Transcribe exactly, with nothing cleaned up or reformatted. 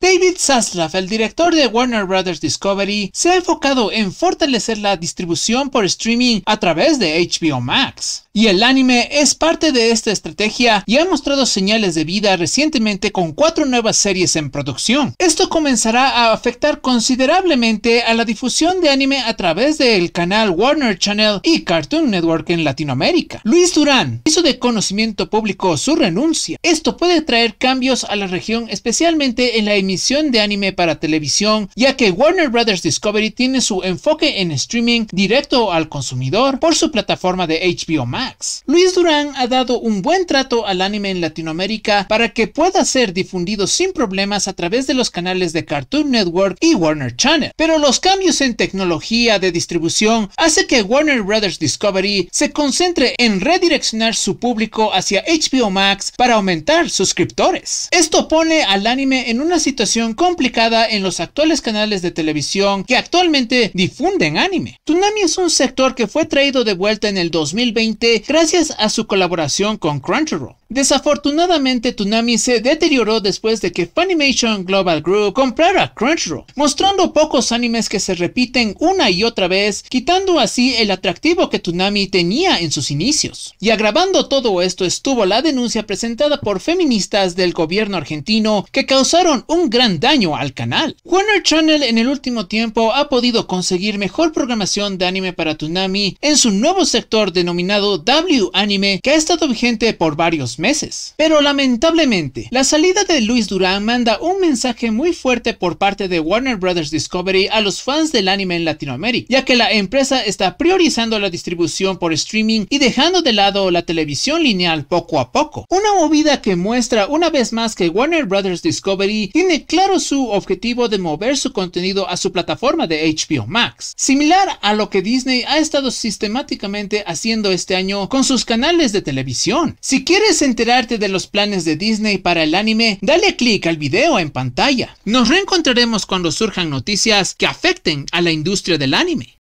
David Zaslav, el director de Warner Bros Discovery, se ha enfocado en fortalecer la distribución por streaming a través de H B O Max. Y el anime es parte de esta estrategia y ha mostrado señales de vida recientemente con cuatro nuevas series en producción. Esto comenzará a afectar considerablemente a la difusión de anime a través del canal Warner Channel y Cartoon Network en Latinoamérica. Luis Durán hizo de conocimiento público su renuncia. Esto puede traer cambios a la región, especialmente en la emisión de anime para televisión, ya que Warner Bros Discovery tiene su enfoque en streaming directo al consumidor por su plataforma de H B O Max. Luis Durán ha dado un buen trato al anime en Latinoamérica para que pueda ser difundido sin problemas a través de los canales de Cartoon Network y Warner Channel, pero los cambios en tecnología de distribución hace que Warner Bros Discovery se concentre en redireccionar su público hacia H B O Max para aumentar suscriptores. Esto pone al anime en una situación situación complicada en los actuales canales de televisión que actualmente difunden anime. Toonami es un sector que fue traído de vuelta en el dos mil veinte gracias a su colaboración con Crunchyroll. Desafortunadamente, Toonami se deterioró después de que Funimation Global Group comprara Crunchyroll, mostrando pocos animes que se repiten una y otra vez, quitando así el atractivo que Toonami tenía en sus inicios. Y agravando todo esto estuvo la denuncia presentada por feministas del gobierno argentino que causaron un gran daño al canal. Warner Channel en el último tiempo ha podido conseguir mejor programación de anime para Toonami en su nuevo sector denominado W Anime, que ha estado vigente por varios meses. Pero lamentablemente, la salida de Luis Durán manda un mensaje muy fuerte por parte de Warner Bros Discovery a los fans del anime en Latinoamérica, ya que la empresa está priorizando la distribución por streaming y dejando de lado la televisión lineal poco a poco. Una movida que muestra una vez más que Warner Bros Discovery tiene claro su objetivo de mover su contenido a su plataforma de H B O Max, similar a lo que Disney ha estado sistemáticamente haciendo este año con sus canales de televisión. Si quieres enterarte de los planes de Disney para el anime, dale click al video en pantalla. Nos reencontraremos cuando surjan noticias que afecten a la industria del anime.